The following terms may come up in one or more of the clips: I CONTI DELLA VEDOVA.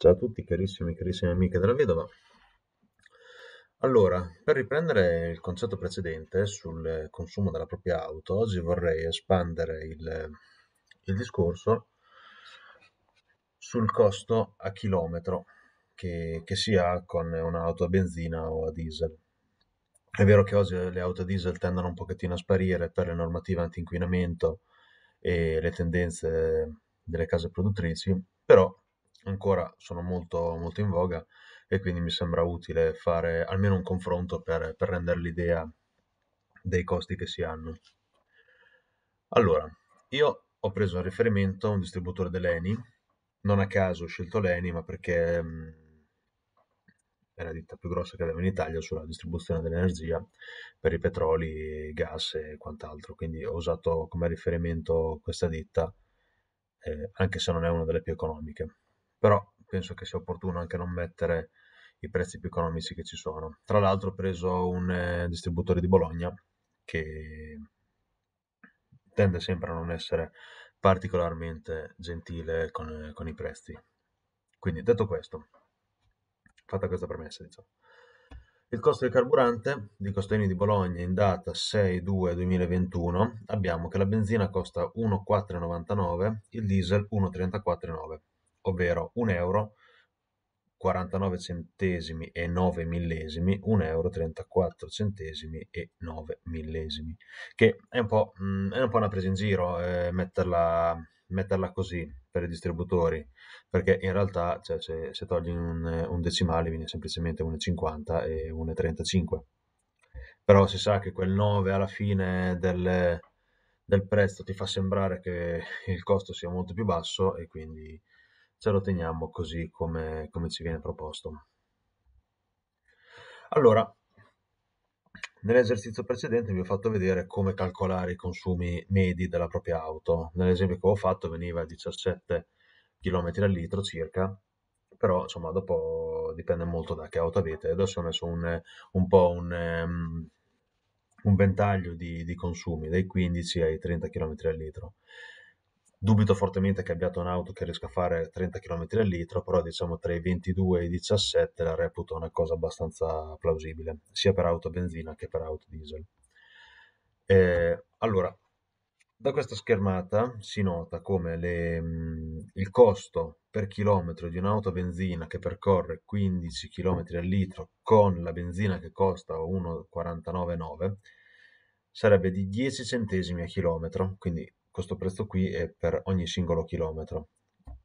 Ciao a tutti carissimi e carissime amiche della vedova. Allora, per riprendere il concetto precedente sul consumo della propria auto, oggi vorrei espandere il discorso sul costo a chilometro che si ha con un'auto a benzina o a diesel. È vero che oggi le auto a diesel tendono un pochettino a sparire per le normative anti-inquinamento e le tendenze delle case produttrici, però ancora sono molto in voga e quindi mi sembra utile fare almeno un confronto per rendere l'idea dei costi che si hanno. Allora, io ho preso a riferimento un distributore dell'ENI, non a caso ho scelto l'ENI, ma perché è la ditta più grossa che abbiamo in Italia sulla distribuzione dell'energia per i petroli, gas e quant'altro, quindi ho usato come riferimento questa ditta, anche se non è una delle più economiche. Però penso che sia opportuno anche non mettere i prezzi più economici che ci sono. Tra l'altro ho preso un distributore di Bologna che tende sempre a non essere particolarmente gentile con i prezzi. Quindi detto questo, fatta questa premessa, diciamo. Il costo del carburante di Costolini di Bologna in data 6/2/2021 abbiamo che la benzina costa 1,499, il diesel 1,349. Ovvero 1,49 € e 9 millesimi, 1,34 € e 9 millesimi, che è un po' una presa in giro metterla così per i distributori, perché in realtà, cioè, se togli un decimale viene semplicemente 1,50 e 1,35, però si sa che quel 9 alla fine del prezzo ti fa sembrare che il costo sia molto più basso e quindi ce lo teniamo così come ci viene proposto. Allora, nell'esercizio precedente vi ho fatto vedere come calcolare i consumi medi della propria auto. Nell'esempio che avevo fatto veniva a 17 km al litro circa, però insomma dopo dipende molto da che auto avete. Adesso ho messo un ventaglio di consumi, dai 15 ai 30 km al litro. Dubito fortemente che abbiate un'auto che riesca a fare 30 km al litro, però diciamo tra i 22 e i 17 la reputo una cosa abbastanza plausibile, sia per auto benzina che per auto diesel. Allora, da questa schermata si nota come il costo per chilometro di un'auto benzina che percorre 15 km al litro con la benzina che costa 1,499 sarebbe di 10 centesimi a chilometro, quindi questo prezzo qui è per ogni singolo chilometro,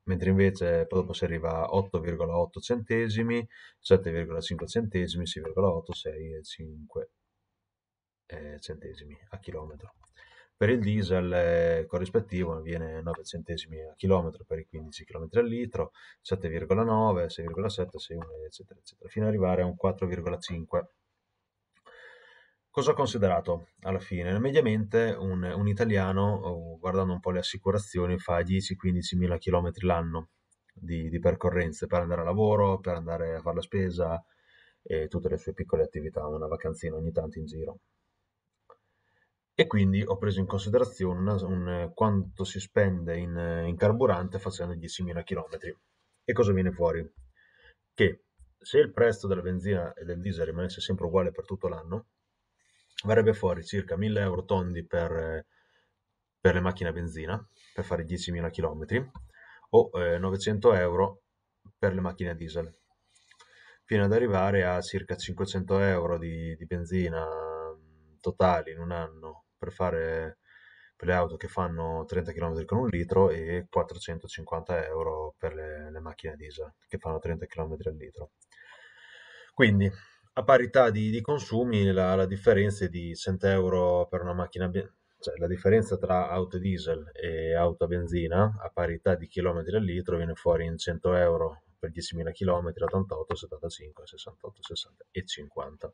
mentre invece poi dopo si arriva a 8,8 centesimi, 7,5 centesimi, 6,8, 6,5 centesimi a chilometro. Per il diesel corrispettivo viene 9 centesimi a chilometro per i 15 km al litro, 7,9, 6,7, 6,1 eccetera eccetera, fino ad arrivare a un 4,5. Cosa ho considerato alla fine? Mediamente un italiano, guardando un po' le assicurazioni, fa 10-15 mila chilometri l'anno di percorrenze per andare a lavoro, per andare a fare la spesa e tutte le sue piccole attività, una vacanzina ogni tanto in giro. E quindi ho preso in considerazione quanto si spende in carburante facendo 10.000 chilometri. E cosa viene fuori? Che se il prezzo della benzina e del diesel rimanesse sempre uguale per tutto l'anno, verrebbe fuori circa 1000 euro tondi per le macchine a benzina, per fare 10.000 km, o 900 euro per le macchine a diesel, fino ad arrivare a circa 500 euro di benzina totali in un anno per le auto che fanno 30 km con un litro e 450 euro per le macchine a diesel che fanno 30 km al litro. Quindi, a parità di consumi, la differenza è di 100 euro per una macchina, cioè la differenza tra auto diesel e auto benzina a parità di chilometri al litro viene fuori in 100 euro per 10.000 km, 88, 75, 68, 60 e 50.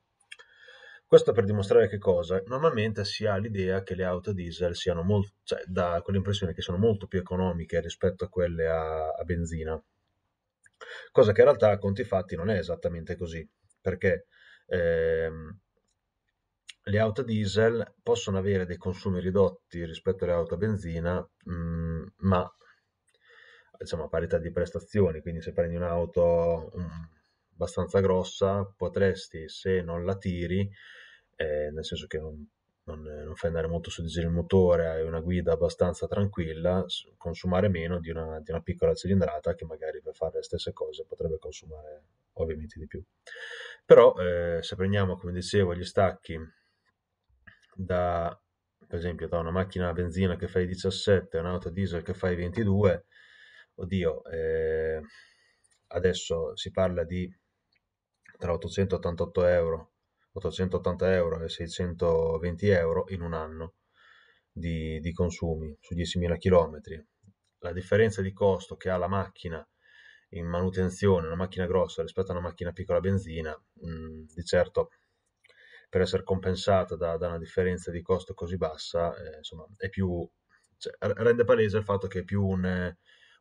Questo per dimostrare che cosa? Normalmente si ha l'idea che le auto diesel siano molto, cioè da quell'impressione che sono molto più economiche rispetto a quelle a benzina, cosa che in realtà a conti fatti non è esattamente così. Perché le auto diesel possono avere dei consumi ridotti rispetto alle auto a benzina, ma diciamo, a parità di prestazioni, quindi se prendi un'auto abbastanza grossa potresti, se non la tiri, nel senso che non fai andare molto su diesel il motore, hai una guida abbastanza tranquilla, consumare meno di una piccola cilindrata che magari per fare le stesse cose potrebbe consumare ovviamente di più. Però se prendiamo, come dicevo, gli stacchi da, per esempio, da una macchina a benzina che fa i 17 e un'auto diesel che fa i 22, oddio, adesso si parla di tra 880 euro e 620 euro in un anno di consumi su 10.000 km. La differenza di costo che ha la macchina in manutenzione, una macchina grossa rispetto a una macchina piccola benzina, di certo per essere compensata da una differenza di costo così bassa, insomma, è più, cioè, rende palese il fatto che è più un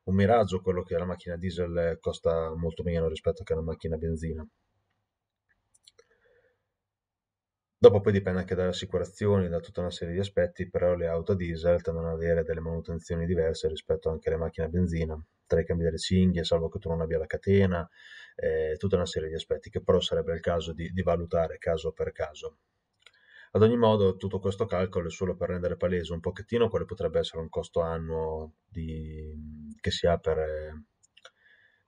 miraggio quello che la macchina diesel costa molto meno rispetto che una macchina benzina. Dopo poi dipende anche dalle assicurazioni, da tutta una serie di aspetti, però le auto diesel tendono ad avere delle manutenzioni diverse rispetto anche alle macchine a benzina, tra i cambi delle cinghie, salvo che tu non abbia la catena, tutta una serie di aspetti che però sarebbe il caso di valutare caso per caso. Ad ogni modo, tutto questo calcolo è solo per rendere palese un pochettino quale potrebbe essere un costo annuo che si ha per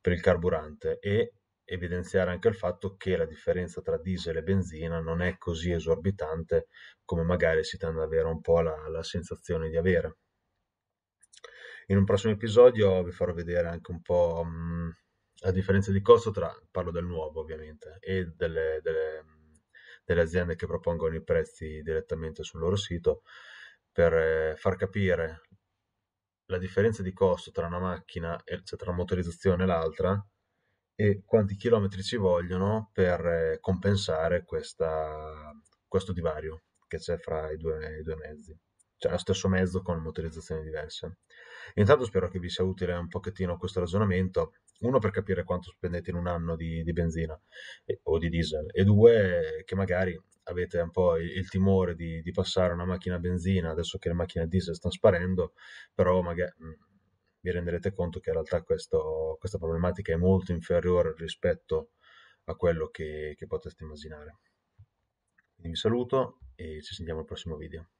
il carburante, e evidenziare anche il fatto che la differenza tra diesel e benzina non è così esorbitante come magari si tende ad avere un po' la sensazione di avere. In un prossimo episodio vi farò vedere anche un po' la differenza di costo tra, parlo del nuovo ovviamente, e delle aziende che propongono i prezzi direttamente sul loro sito, per far capire la differenza di costo tra una macchina, cioè tra la motorizzazione e l'altra, e quanti chilometri ci vogliono per compensare questo divario che c'è fra i due mezzi, cioè lo stesso mezzo con motorizzazioni diverse. Intanto spero che vi sia utile un pochettino questo ragionamento, uno per capire quanto spendete in un anno di benzina o di diesel, e due che magari avete un po' il timore di passare una macchina a benzina adesso che le macchine a diesel stanno sparendo, però magari vi renderete conto che in realtà questa problematica è molto inferiore rispetto a quello che poteste immaginare. Quindi vi saluto e ci sentiamo al prossimo video.